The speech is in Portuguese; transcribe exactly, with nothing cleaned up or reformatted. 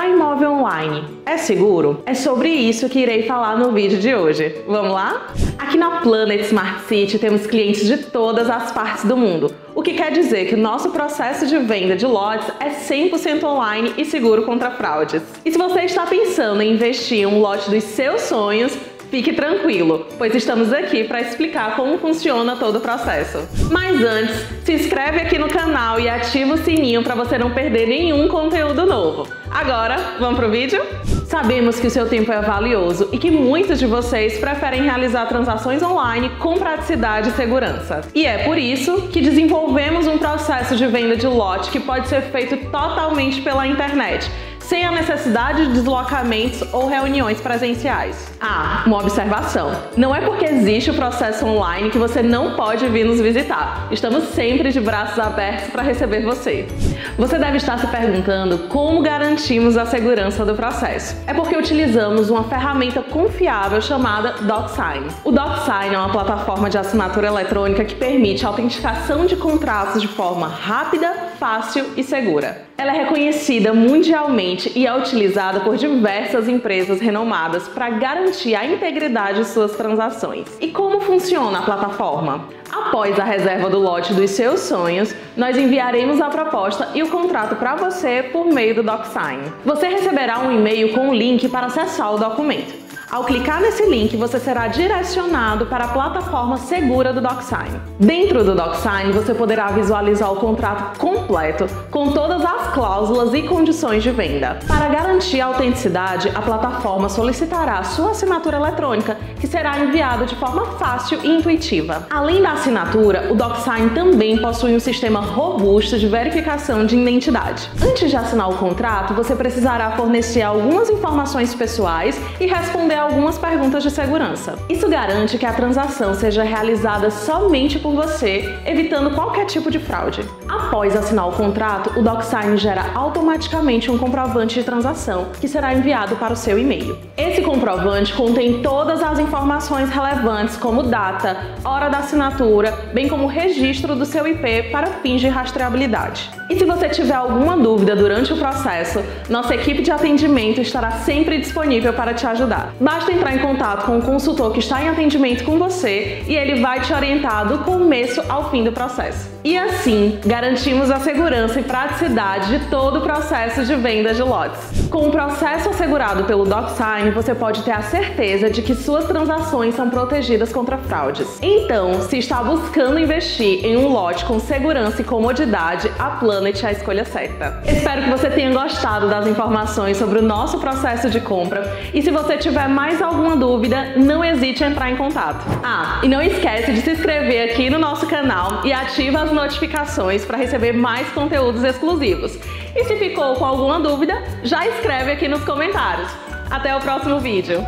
Comprar imóvel online é seguro? É sobre isso que irei falar no vídeo de hoje. Vamos lá? Aqui na Planet Smart City temos clientes de todas as partes do mundo, o que quer dizer que o nosso processo de venda de lotes é cem por cento online e seguro contra fraudes. E se você está pensando em investir em um lote dos seus sonhos, fique tranquilo, pois estamos aqui para explicar como funciona todo o processo. Mas antes, se inscreve aqui no canal e ativa o sininho para você não perder nenhum conteúdo novo. Agora, vamos pro vídeo? Sabemos que o seu tempo é valioso e que muitos de vocês preferem realizar transações online com praticidade e segurança. E é por isso que desenvolvemos um processo de venda de lote que pode ser feito totalmente pela internet, sem a necessidade de deslocamentos ou reuniões presenciais. Ah, uma observação. Não é porque existe o processo online que você não pode vir nos visitar. Estamos sempre de braços abertos para receber você. Você deve estar se perguntando como garantimos a segurança do processo. É porque utilizamos uma ferramenta confiável chamada DocSign. O DocSign é uma plataforma de assinatura eletrônica que permite a autenticação de contratos de forma rápida, fácil e segura. Ela é reconhecida mundialmente e é utilizada por diversas empresas renomadas para garantir a integridade de suas transações. E como funciona a plataforma? Após a reserva do lote dos seus sonhos, nós enviaremos a proposta e o contrato para você por meio do DocSign. Você receberá um e-mail com um link para acessar o documento. Ao clicar nesse link, você será direcionado para a plataforma segura do DocSign. Dentro do DocSign, você poderá visualizar o contrato completo, com todas as cláusulas e condições de venda. Para garantir a autenticidade, a plataforma solicitará sua assinatura eletrônica, que será enviada de forma fácil e intuitiva. Além da assinatura, o DocSign também possui um sistema robusto de verificação de identidade. Antes de assinar o contrato, você precisará fornecer algumas informações pessoais e responder algumas perguntas de segurança. Isso garante que a transação seja realizada somente por você, evitando qualquer tipo de fraude. Após assinar o contrato, o DocSign gera automaticamente um comprovante de transação, que será enviado para o seu e-mail. Esse comprovante contém todas as informações relevantes, como data, hora da assinatura, bem como o registro do seu I P para fins de rastreabilidade. E se você tiver alguma dúvida durante o processo, nossa equipe de atendimento estará sempre disponível para te ajudar. Basta entrar em contato com o consultor que está em atendimento com você e ele vai te orientar do começo ao fim do processo. E assim, garantimos a segurança e praticidade de todo o processo de venda de lotes. Com o processo assegurado pelo DocSign, você pode ter a certeza de que suas transações são protegidas contra fraudes. Então, se está buscando investir em um lote com segurança e comodidade, a Planet é a escolha certa. Espero que você tenha gostado das informações sobre o nosso processo de compra e se você tiver mais alguma dúvida, não hesite em entrar em contato. Ah, e não esquece de se inscrever aqui no nosso canal e ativa as notificações para receber mais conteúdos exclusivos. E se ficou com alguma dúvida, já escreve aqui nos comentários. Até o próximo vídeo!